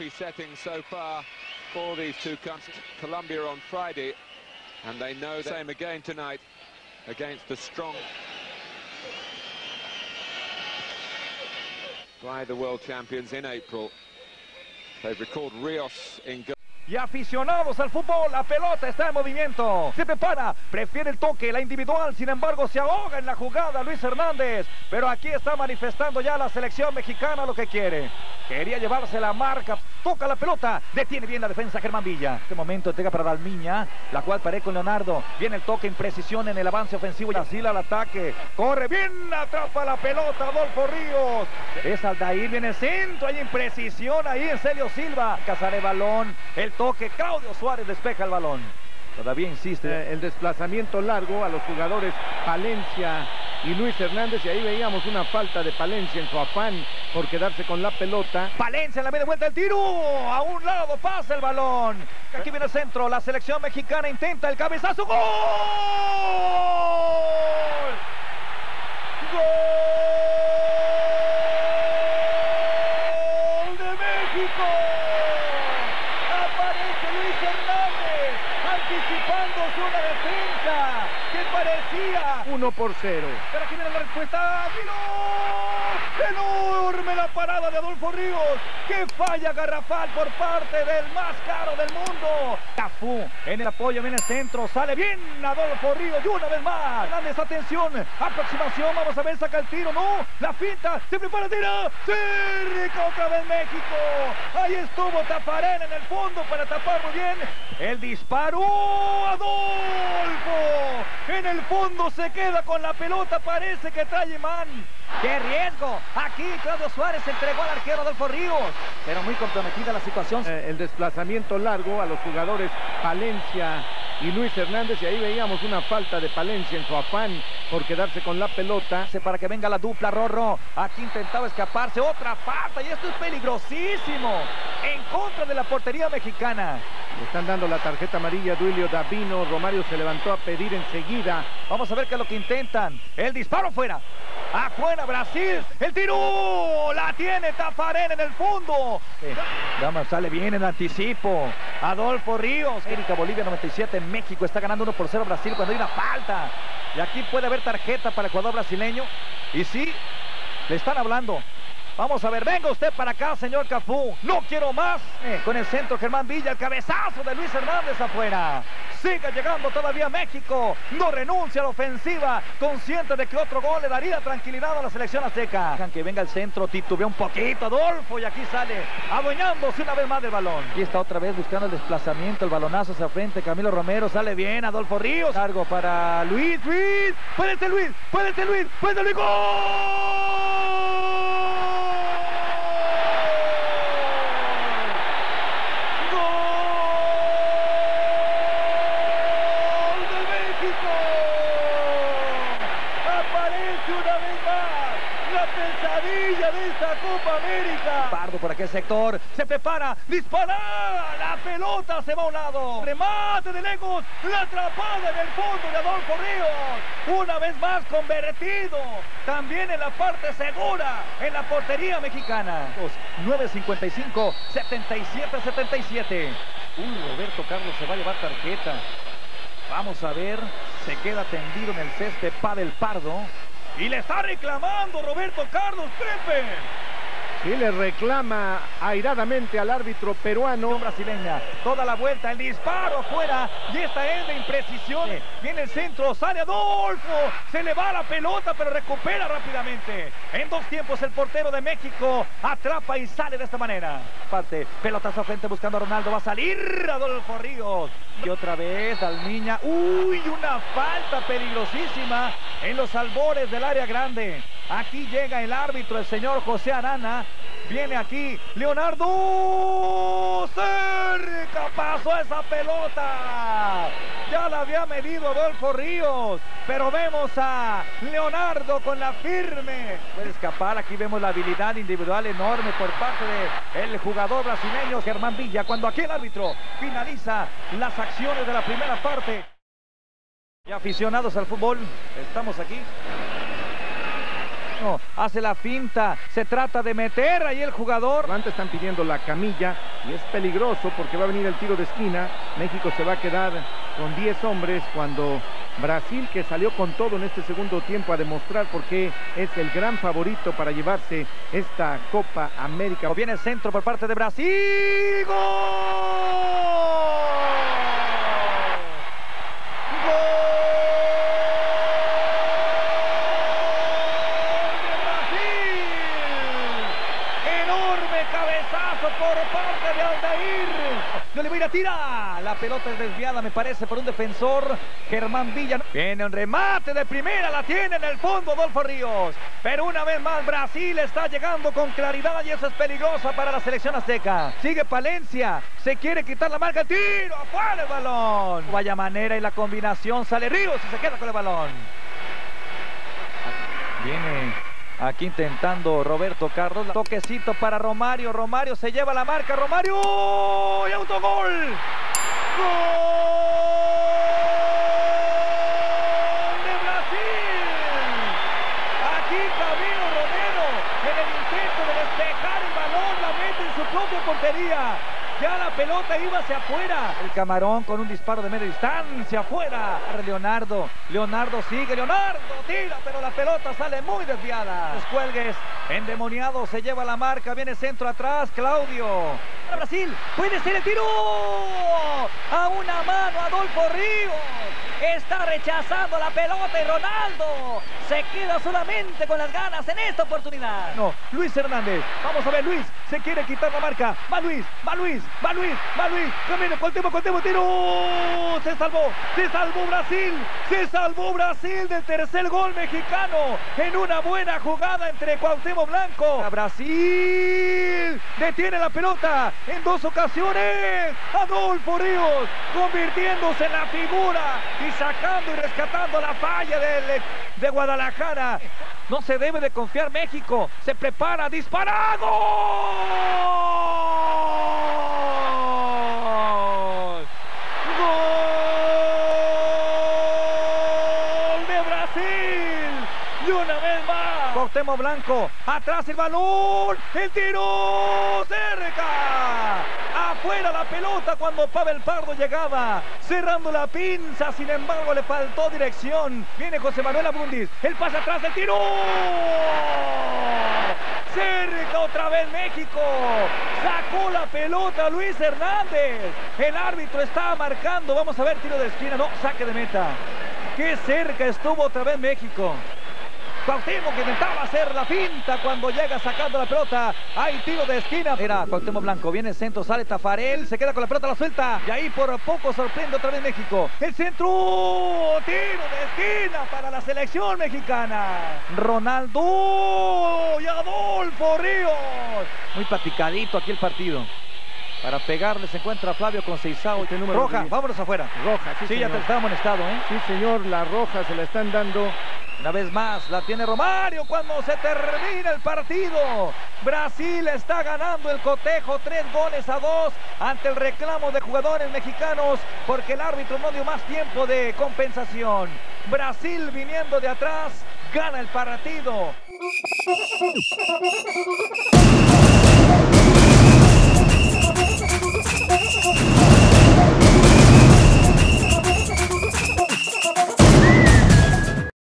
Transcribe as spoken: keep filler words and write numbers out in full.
happy setting so far for these two countries. Colombia on Friday, and they know the same again tonight against the strong by the world champions in April. They've recalled Ríos in goal. Y aficionados al fútbol, la pelota está en movimiento, se prepara, prefiere el toque, la individual, sin embargo se ahoga en la jugada Luis Hernández, pero aquí está manifestando ya la selección mexicana lo que quiere, quería llevarse la marca, toca la pelota, detiene bien la defensa Germán Villa, en este momento entrega para Djalminha, la cual paré con Leonardo, viene el toque, imprecisión en el avance ofensivo, y así al ataque, corre bien, atrapa la pelota Adolfo Ríos, es Aldair, viene el centro, hay imprecisión ahí en Celio Silva, cazaré balón, el toque, Claudio Suárez despeja el balón. Todavía insiste eh, el desplazamiento largo a los jugadores Palencia y Luis Hernández, y ahí veíamos una falta de Palencia en su afán por quedarse con la pelota. Palencia en la media vuelta, el tiro, a un lado pasa el balón. Aquí viene el centro, la selección mexicana intenta el cabezazo. ¡Gol! ¡Gol de México! uno por cero. Pero aquí viene la respuesta. ¡Gol! ¡Enorme la parada de Adolfo Ríos! ¡Qué falla garrafal por parte del más caro del mundo! Cafú en el apoyo, viene el centro, sale bien Adolfo Ríos y una vez más. Hernández, atención, aproximación, vamos a ver, saca el tiro, no, la finta, se prepara, tira, cerca otra vez México. Ahí estuvo Taffarel en el fondo para tapar muy bien. El disparo, Adolfo, en el fondo se queda con la pelota, parece que trae imán. ¡Qué riesgo! Aquí Claudio Suárez entregó al arquero Adolfo Ríos, pero muy comprometida la situación. Eh, el desplazamiento largo a los jugadores Palencia y Luis Hernández, y ahí veíamos una falta de Palencia en su afán por quedarse con la pelota. Para que venga la dupla, Rorro, aquí intentaba escaparse, otra falta, y esto es peligrosísimo, en contra de la portería mexicana. Le están dando la tarjeta amarilla, Duilio Davino, Romario se levantó a pedir enseguida. Vamos a ver qué es lo que intentan, el disparo fuera. Afuera Brasil, el tiro, la tiene Taffarel en el fondo. Eh, Dama sale bien en anticipo, Adolfo Ríos. América Bolivia noventa y siete, México está ganando uno por cero Brasil cuando hay una falta. Y aquí puede haber tarjeta para el jugador brasileño. Y sí, le están hablando. Vamos a ver, venga usted para acá, señor Cafú. No quiero más. Eh, con el centro Germán Villa, el cabezazo de Luis Hernández afuera. Sigue llegando todavía México, no renuncia a la ofensiva, consciente de que otro gol le daría tranquilidad a la selección azteca. Dejan que venga el centro, titubea un poquito Adolfo y aquí sale, adueñándose una vez más del balón. Y está otra vez buscando el desplazamiento, el balonazo hacia frente, Camilo Romero, sale bien Adolfo Ríos. Largo para Luis, Luis, puede ser Luis, puede ser Luis, puede ser Luis, ¡gol! Por aquel sector, se prepara, dispara, la pelota se va a un lado, remate de lejos, la atrapada en el fondo de Adolfo Ríos, una vez más convertido, también en la parte segura, en la portería mexicana. nueve cincuenta y cinco, setenta y siete setenta y siete. Uy, Roberto Carlos se va a llevar tarjeta, vamos a ver, se queda tendido en el césped Pável Pardo, y le está reclamando Roberto Carlos, Pepe. Y le reclama airadamente al árbitro peruano. Brasileña, toda la vuelta, el disparo fuera, y esta es de imprecisión. Viene el centro, sale Adolfo, se le va la pelota, pero recupera rápidamente. En dos tiempos el portero de México atrapa y sale de esta manera. Parte, pelotazo frente buscando a Ronaldo, va a salir Adolfo Ríos. Y otra vez Djalminha, uy, una falta peligrosísima en los albores del área grande. Aquí llega el árbitro, el señor José Arana. Viene aquí Leonardo, cerca pasó esa pelota, ya la había medido Adolfo Ríos, pero vemos a Leonardo con la firme, puede escapar, aquí vemos la habilidad individual enorme por parte del jugador brasileño Germán Villa, cuando aquí el árbitro finaliza las acciones de la primera parte. Y aficionados al fútbol, estamos aquí Davino hace la finta, se trata de meter ahí el jugador. Atlanta están pidiendo la camilla y es peligroso porque va a venir el tiro de esquina. México se va a quedar con diez hombres cuando Brasil, que salió con todo en este segundo tiempo a demostrar por qué es el gran favorito para llevarse esta Copa América. Viene el centro por parte de Brasil. ¡Gol! Tira, la pelota es desviada, me parece, por un defensor. Germán Villa, viene un remate de primera, la tiene en el fondo Adolfo Ríos, pero una vez más Brasil está llegando con claridad y eso es peligroso para la selección azteca. Sigue Palencia, se quiere quitar la marca, tiro, afuera el balón. Vaya manera y la combinación, sale Ríos y se queda con el balón. Viene aquí intentando Roberto Carlos. Toquecito para Romario. Romario se lleva la marca. Romario. ¡Oh! ¡Y autogol! ¡Gol de Brasil! Aquí Camilo Romero, en el intento de despejar el balón, la mete en su propia portería. Ya la pelota iba hacia afuera. El camarón con un disparo de media distancia afuera. Leonardo, Leonardo sigue, Leonardo tira, pero la pelota sale muy desviada. Descuelgues, endemoniado, se lleva la marca, viene centro atrás, Claudio. Para Brasil, puede ser el tiro. A una mano Adolfo Ríos. Está rechazando la pelota y Ronaldo se queda solamente con las ganas en esta oportunidad. No, Luis Hernández, vamos a ver, Luis se quiere quitar la marca. Va Luis, va Luis. Va Luis, va Luis, Camilo, Cuauhtémoc, Cuauhtémoc, tiro, se salvó, se salvó Brasil, se salvó Brasil del tercer gol mexicano, en una buena jugada entre Cuauhtémoc Blanco. Brasil detiene la pelota en dos ocasiones, Adolfo Ríos convirtiéndose en la figura y sacando y rescatando la falla de, de Guadalajara. No se debe de confiar México, se prepara, disparado. Cuauhtémoc Blanco, atrás el balón, el tiro, cerca, afuera la pelota cuando Pável Pardo llegaba, cerrando la pinza, sin embargo le faltó dirección. Viene José Manuel Abundis, el pase atrás del tiro, cerca otra vez México, sacó la pelota Luis Hernández, el árbitro está marcando, vamos a ver, tiro de esquina, no, saque de meta, qué cerca estuvo otra vez México. Cuauhtémoc que intentaba hacer la finta cuando llega sacando la pelota. Hay tiro de esquina. Era Cuauhtémoc Blanco. Viene el centro, sale Taffarel. Se queda con la pelota, la suelta. Y ahí por poco sorprende otra vez México. El centro. Tiro de esquina para la selección mexicana. Ronaldo y Adolfo Ríos. Muy platicadito aquí el partido. Para pegarle se encuentra Flavio con Seisao. Este roja, diez. Vámonos afuera. Roja, sí, sí señor. Ya te está amonestado, ¿eh? Sí, señor, la roja se la están dando. Una vez más, la tiene Romario cuando se termina el partido. Brasil está ganando el cotejo, tres goles a dos ante el reclamo de jugadores mexicanos porque el árbitro no dio más tiempo de compensación. Brasil viniendo de atrás, gana el partido.